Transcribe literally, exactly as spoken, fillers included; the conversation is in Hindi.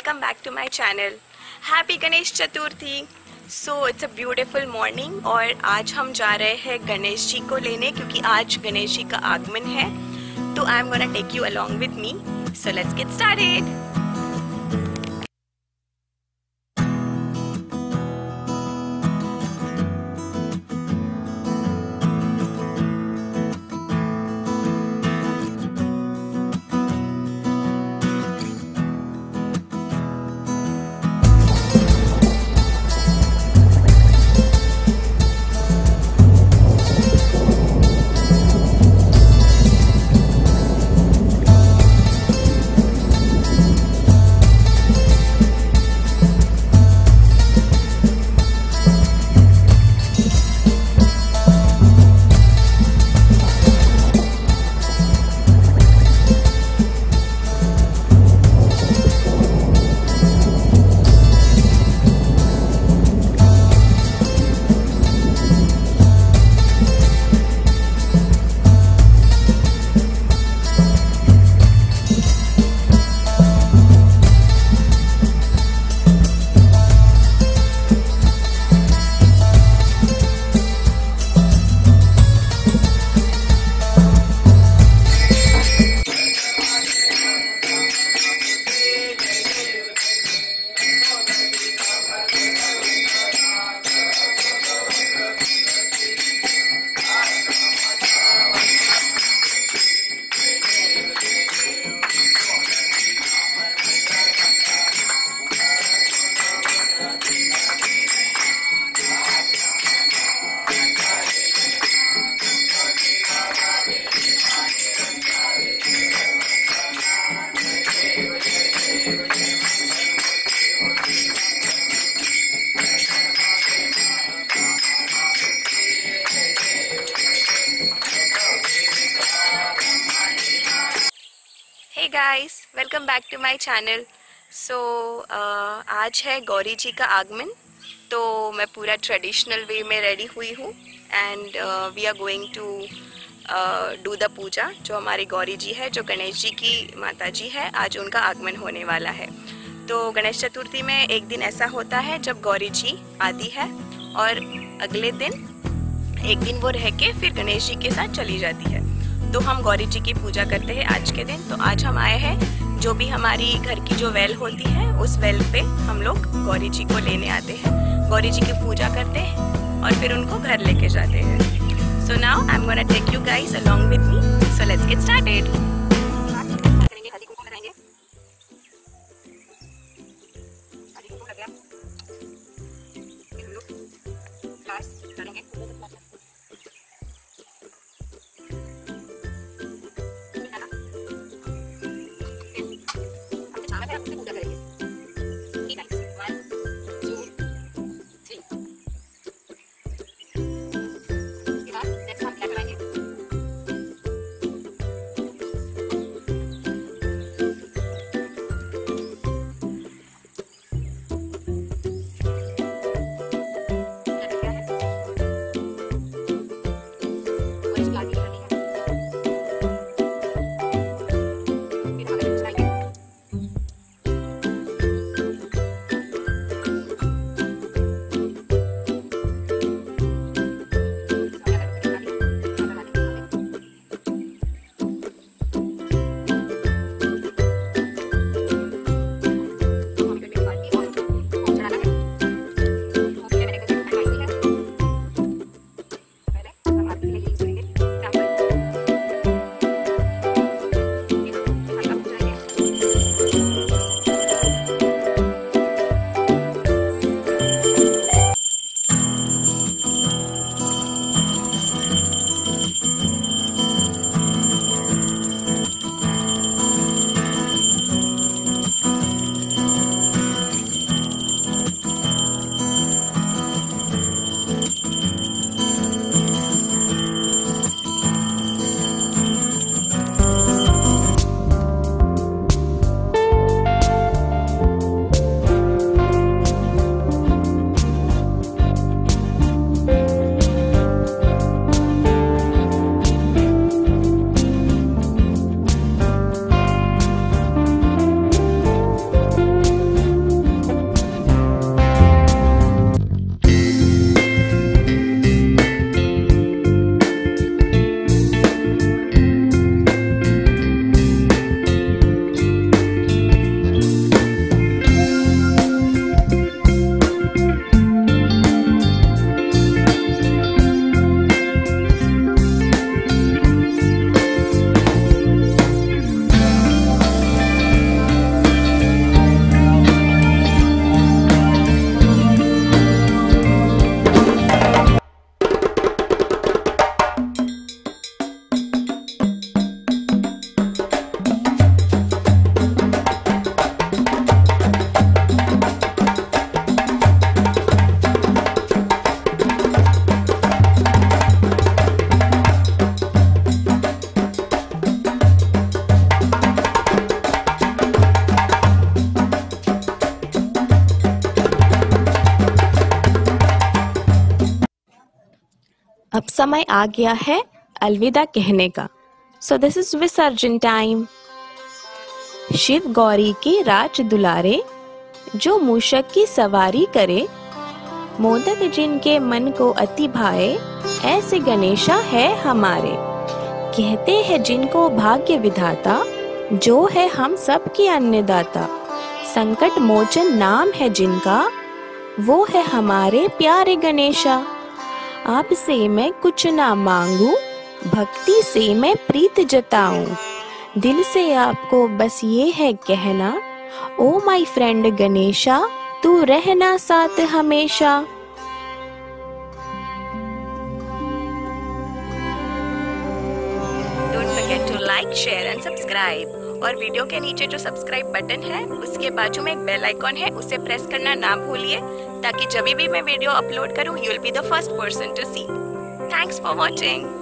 welcome back to my channel. Happy Ganesh Chaturthi. So it's a beautiful morning और आज हम जा रहे हैं गणेश जी को लेने क्योंकि आज गणेश जी का आगमन है. तो I am gonna take you along with me. So let's get started. Guys, welcome back to my channel. So uh, आज है गौरी जी का आगमन, तो मैं पूरा traditional way में ready हुई हूँ and uh, we are going to uh, do the पूजा. जो हमारे गौरी जी है, जो गणेश जी की माता जी है, आज उनका आगमन होने वाला है. तो गणेश चतुर्थी में एक दिन ऐसा होता है जब गौरी जी आती है और अगले दिन एक दिन वो रह के फिर गणेश जी के साथ चली जाती है. तो हम गौरी जी की पूजा करते हैं आज के दिन. तो आज हम आए हैं, जो भी हमारी घर की जो वेल होती है उस वेल पे हम लोग गौरी जी को लेने आते हैं, गौरी जी की पूजा करते हैं और फिर उनको घर लेके जाते हैं. So now I am gonna take you guys along with me. So let's get started. अब समय आ गया है अलविदा कहने का. सो दिस इज विसर्जन टाइम. शिव गौरी के राज दुलारे, जो मूषक की सवारी करे, मोदक जिनके मन को अति भाए, ऐसे गणेशा है हमारे. कहते हैं जिनको भाग्य विधाता, जो है हम सब की अन्नदाता. संकट मोचन नाम है जिनका, वो है हमारे प्यारे गणेशा. आपसे मैं कुछ ना मांगू, भक्ति से मैं प्रीत जताऊं. दिल से आपको बस ये है कहना, ओ माय फ्रेंड गणेशा, तू रहना साथ हमेशा. Don't forget to like, share and subscribe. और वीडियो के नीचे जो सब्सक्राइब बटन है उसके बाजू में एक बेल आइकॉन है, उसे प्रेस करना ना भूलिए, ताकि जब भी मैं वीडियो अपलोड करूं, you will be the first person to see. Thanks for watching.